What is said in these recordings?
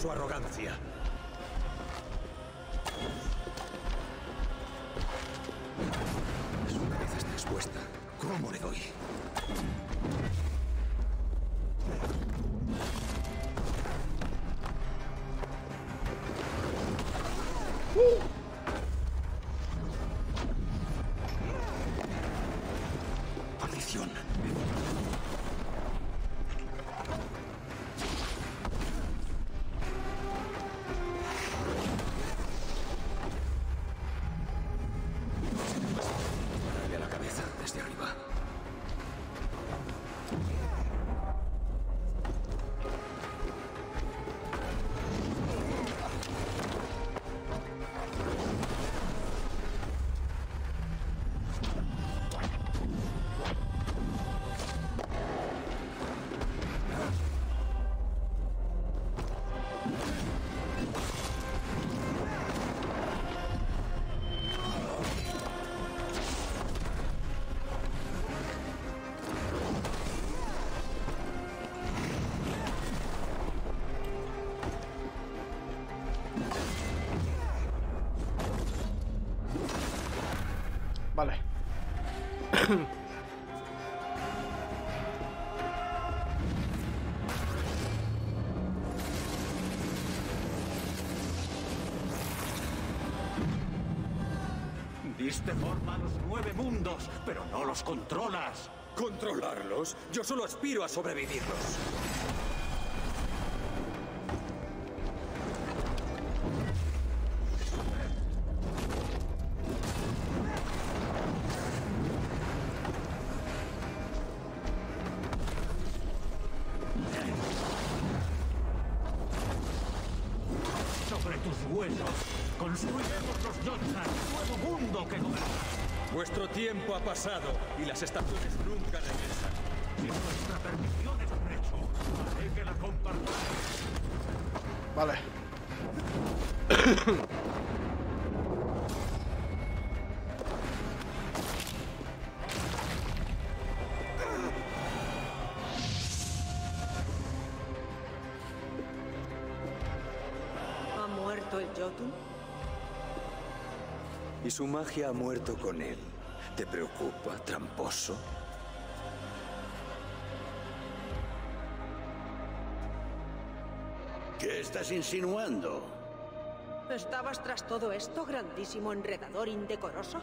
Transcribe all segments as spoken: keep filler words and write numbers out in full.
su arrogancia. Su cabeza está expuesta. ¿Cómo le doy? Vale. Diste forma a los nueve mundos, pero no los controlas. ¿Controlarlos? Yo solo aspiro a sobrevivirlos. Construiremos los Jotun, un nuevo mundo que gobernará. Vuestro tiempo ha pasado y las estaciones nunca regresan. Si vuestra perdición es un hecho, haré que la compartáis. Vale. ¿Ha muerto el Jotun? Y su magia ha muerto con él. ¿Te preocupa, tramposo? ¿Qué estás insinuando? ¿Estabas tras todo esto, grandísimo enredador indecoroso?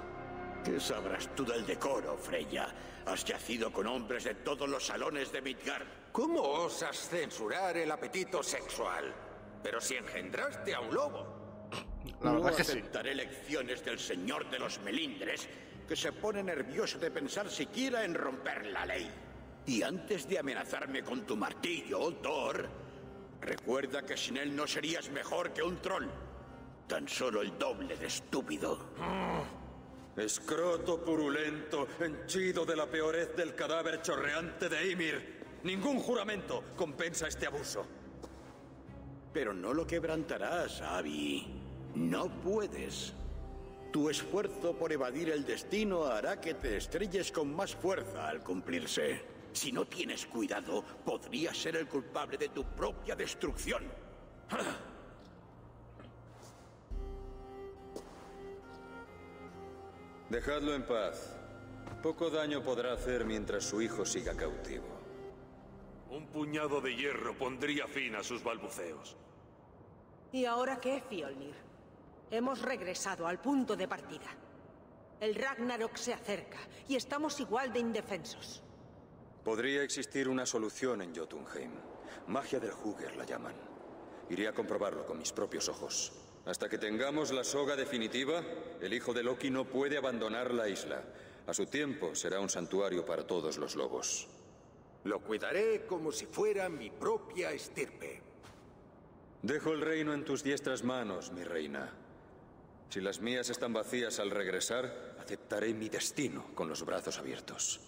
¿Qué sabrás tú del decoro, Freya? Has yacido con hombres de todos los salones de Midgard. ¿Cómo osas censurar el apetito sexual? Pero si engendraste a un lobo. La verdad no que aceptaré sí. Lecciones del señor de los melindres que se pone nervioso de pensar siquiera en romper la ley. Y antes de amenazarme con tu martillo, Thor, recuerda que sin él no serías mejor que un troll. Tan solo el doble de estúpido. Mm. Escroto purulento, henchido de la peorez del cadáver chorreante de Ymir. Ningún juramento compensa este abuso. Pero no lo quebrantarás, Avi. No puedes. Tu esfuerzo por evadir el destino hará que te estrelles con más fuerza al cumplirse. Si no tienes cuidado, podrías ser el culpable de tu propia destrucción. ¡Ah! Dejadlo en paz. Poco daño podrá hacer mientras su hijo siga cautivo. Un puñado de hierro pondría fin a sus balbuceos. ¿Y ahora qué, Fjölnir? Hemos regresado al punto de partida. El Ragnarok se acerca y estamos igual de indefensos. Podría existir una solución en Jotunheim. Magia del Hugger la llaman. Iré a comprobarlo con mis propios ojos. Hasta que tengamos la soga definitiva, el hijo de Loki no puede abandonar la isla. A su tiempo será un santuario para todos los lobos. Lo cuidaré como si fuera mi propia estirpe. Dejo el reino en tus diestras manos, mi reina. Si las mías están vacías al regresar, aceptaré mi destino con los brazos abiertos.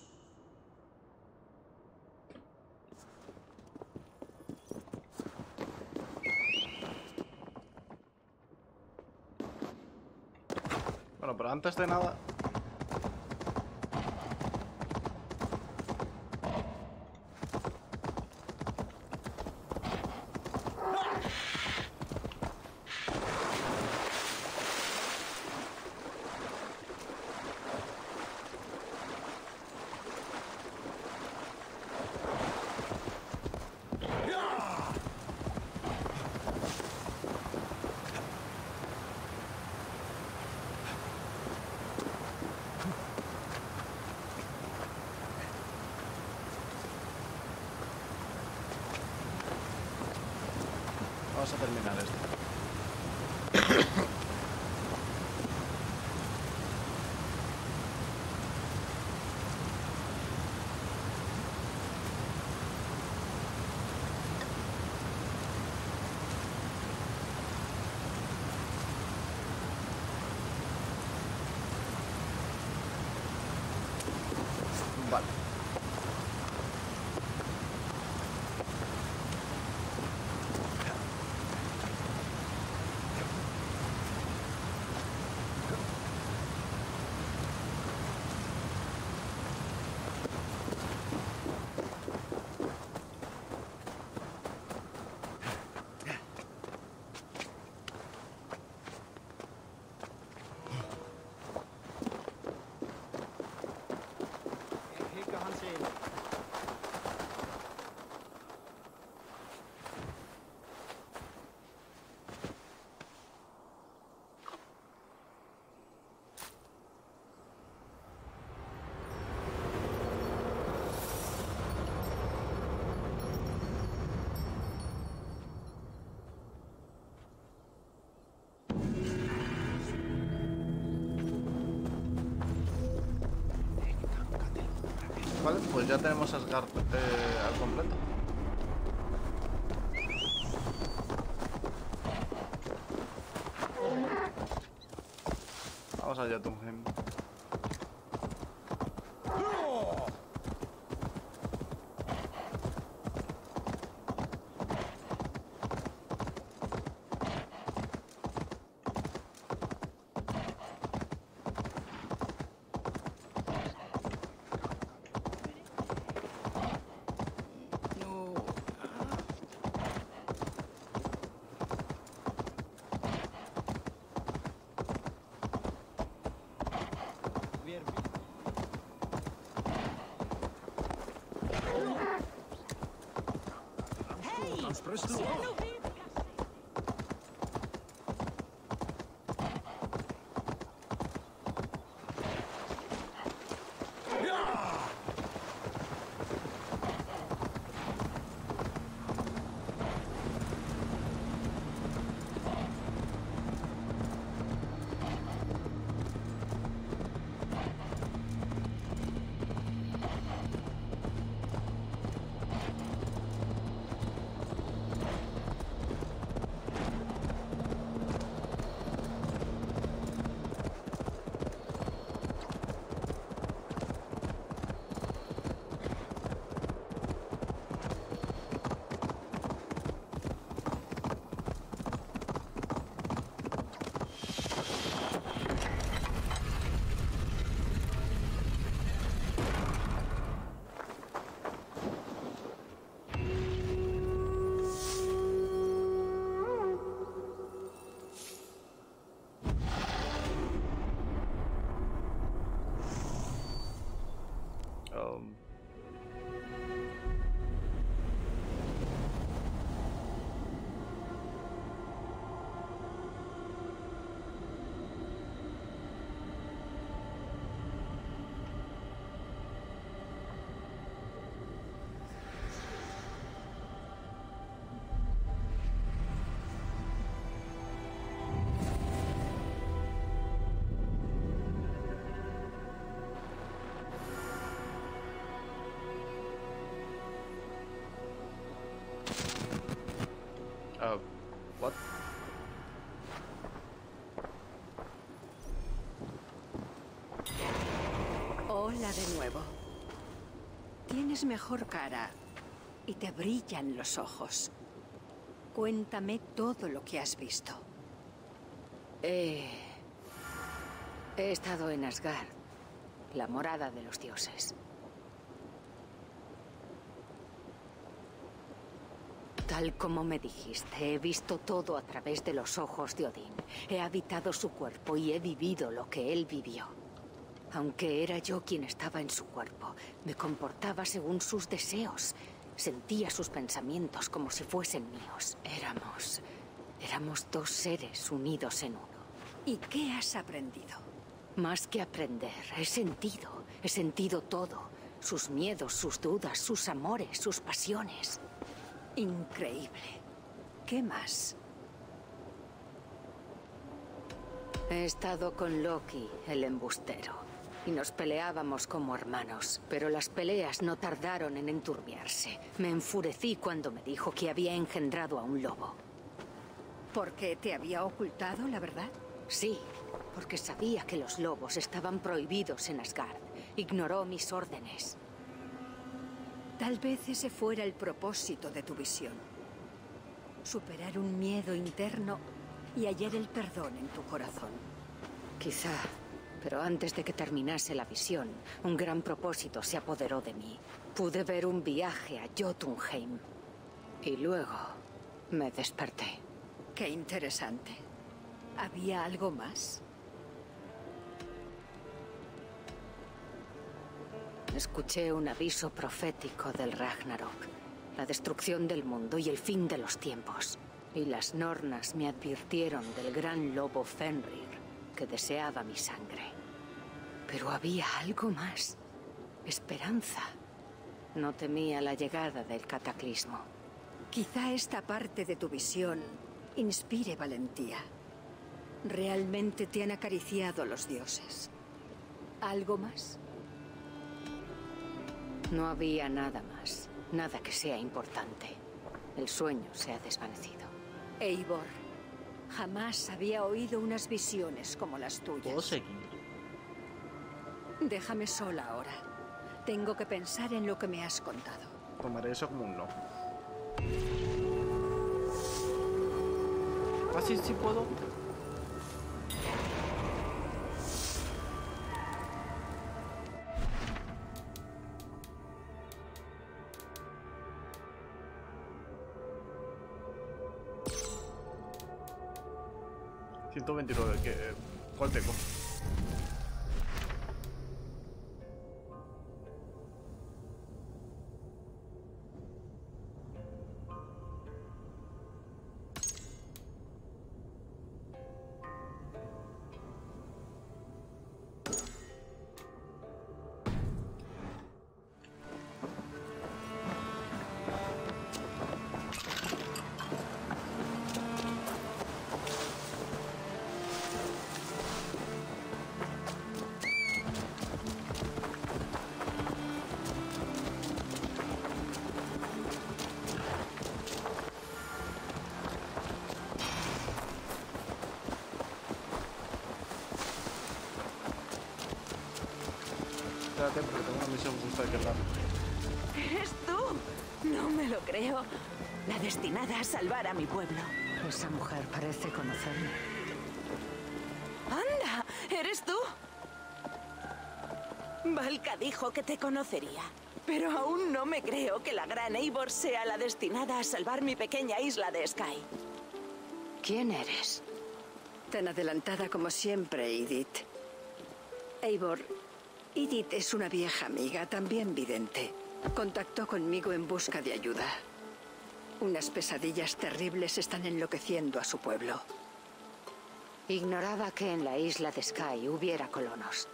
Bueno, pero antes de nada... vamos a terminar esto. Vale, pues ya tenemos Asgard eh, al completo. Vamos a Jotunheim. Oh, what? Hola de nuevo. Tienes mejor cara y te brillan los ojos. Cuéntame todo lo que has visto. Eh, he estado en Asgard, la morada de los dioses. Tal como me dijiste, he visto todo a través de los ojos de Odín. He habitado su cuerpo y he vivido lo que él vivió. Aunque era yo quien estaba en su cuerpo, me comportaba según sus deseos. Sentía sus pensamientos como si fuesen míos. Éramos... éramos dos seres unidos en uno. ¿Y qué has aprendido? Más que aprender, he sentido. He sentido todo. Sus miedos, sus dudas, sus amores, sus pasiones. Increíble. ¿Qué más? He estado con Loki, el embustero, y nos peleábamos como hermanos, pero las peleas no tardaron en enturbiarse. Me enfurecí cuando me dijo que había engendrado a un lobo. ¿Por qué te había ocultado la verdad? Sí, porque sabía que los lobos estaban prohibidos en Asgard. Ignoró mis órdenes. Tal vez ese fuera el propósito de tu visión. Superar un miedo interno y hallar el perdón en tu corazón. Quizá, pero antes de que terminase la visión, un gran propósito se apoderó de mí. Pude ver un viaje a Jotunheim. Y luego me desperté. Qué interesante. ¿Había algo más? Escuché un aviso profético del Ragnarok, la destrucción del mundo y el fin de los tiempos. Y las Nornas me advirtieron del gran lobo Fenrir, que deseaba mi sangre. Pero había algo más. Esperanza. No temía la llegada del cataclismo. Quizá esta parte de tu visión inspire valentía. Realmente te han acariciado los dioses. ¿Algo más? No había nada más. Nada que sea importante. El sueño se ha desvanecido. Eivor, jamás había oído unas visiones como las tuyas. ¿Puedo seguir? Déjame sola ahora. Tengo que pensar en lo que me has contado. Tomaré eso como un no. Así sí puedo. ciento veintinueve, ¿qué? ¿Cuál tengo? Porque tengo una misión justa de cargar. ¿Eres tú? No me lo creo. La destinada a salvar a mi pueblo. Esa mujer parece conocerme. ¡Anda! ¿Eres tú? Valka dijo que te conocería. Pero aún no me creo que la gran Eivor sea la destinada a salvar mi pequeña isla de Skye. ¿Quién eres? Tan adelantada como siempre, Idit. Eivor... Edith es una vieja amiga, también vidente. Contactó conmigo en busca de ayuda. Unas pesadillas terribles están enloqueciendo a su pueblo. Ignoraba que en la isla de Skye hubiera colonos.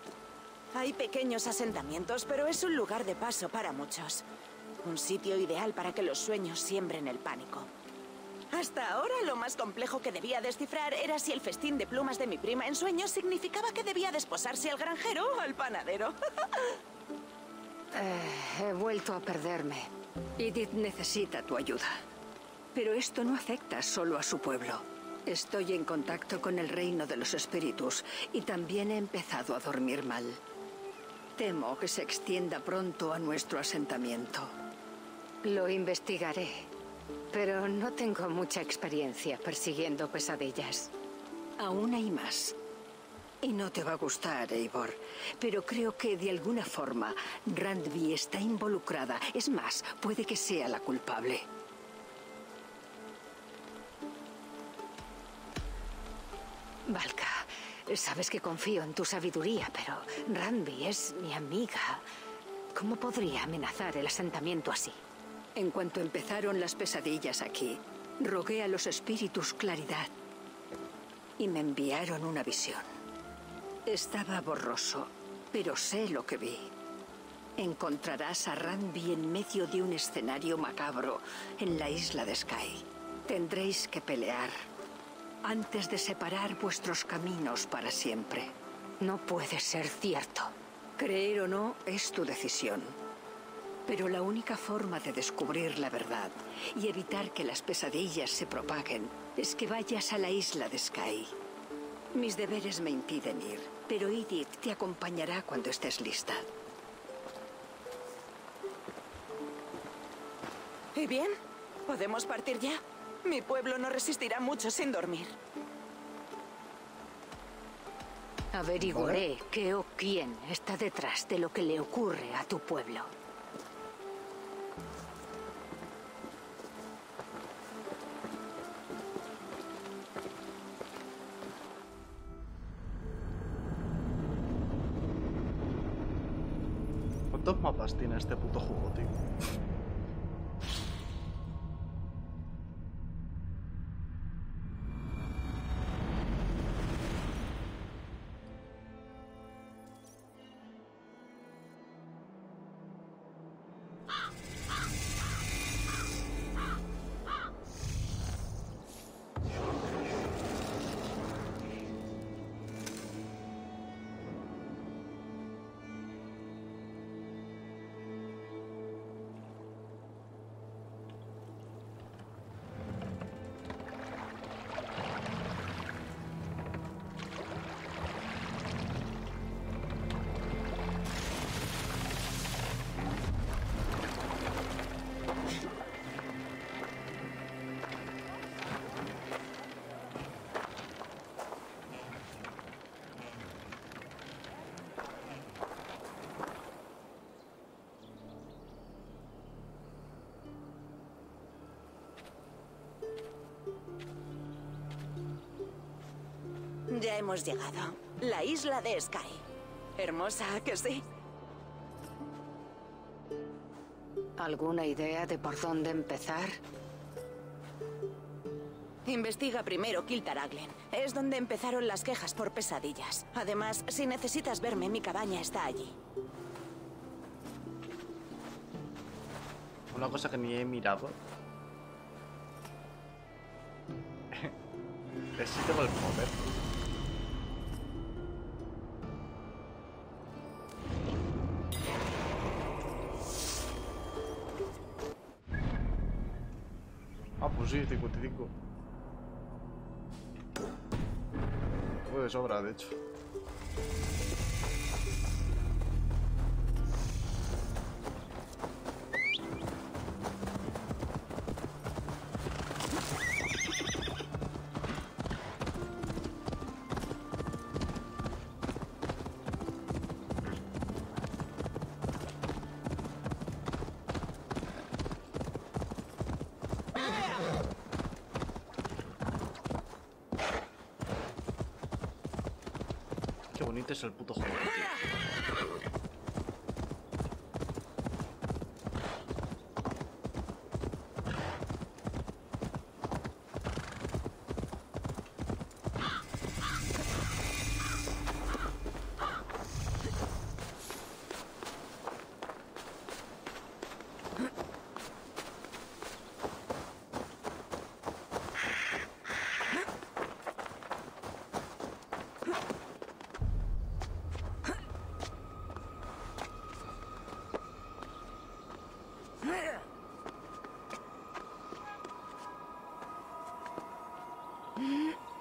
Hay pequeños asentamientos, pero es un lugar de paso para muchos. Un sitio ideal para que los sueños siembren el pánico. Hasta ahora lo más complejo que debía descifrar era si el festín de plumas de mi prima en sueños significaba que debía desposarse al granjero o al panadero. eh, he vuelto a perderme. Edith necesita tu ayuda. Pero esto no afecta solo a su pueblo. Estoy en contacto con el reino de los espíritus y también he empezado a dormir mal. Temo que se extienda pronto a nuestro asentamiento. Lo investigaré. Pero no tengo mucha experiencia persiguiendo pesadillas. Aún hay más. Y no te va a gustar, Eivor. Pero creo que de alguna forma Randvi está involucrada. Es más, puede que sea la culpable. Valka, sabes que confío en tu sabiduría, pero Randvi es mi amiga. ¿Cómo podría amenazar el asentamiento así? En cuanto empezaron las pesadillas aquí, rogué a los espíritus claridad y me enviaron una visión. Estaba borroso, pero sé lo que vi. Encontrarás a Randvi en medio de un escenario macabro en la isla de Skye. Tendréis que pelear antes de separar vuestros caminos para siempre. No puede ser cierto. Creer o no es tu decisión. Pero la única forma de descubrir la verdad y evitar que las pesadillas se propaguen es que vayas a la isla de Skye. Mis deberes me impiden ir, pero Idit te acompañará cuando estés lista. ¿Y bien? ¿Podemos partir ya? Mi pueblo no resistirá mucho sin dormir. Averiguaré qué o quién está detrás de lo que le ocurre a tu pueblo. ¿Cuántos mapas tiene este puto juego, tío? Ya hemos llegado. La isla de Skye. Hermosa, ¿que sí? ¿Alguna idea de por dónde empezar? Investiga primero Kiltaraglen. Es donde empezaron las quejas por pesadillas. Además, si necesitas verme, mi cabaña está allí. Una cosa que ni he mirado. Necesito el poder. Sí, cincuenta y cinco. Puede sobra, de hecho. Es el puto juego, tío. Mm-hmm.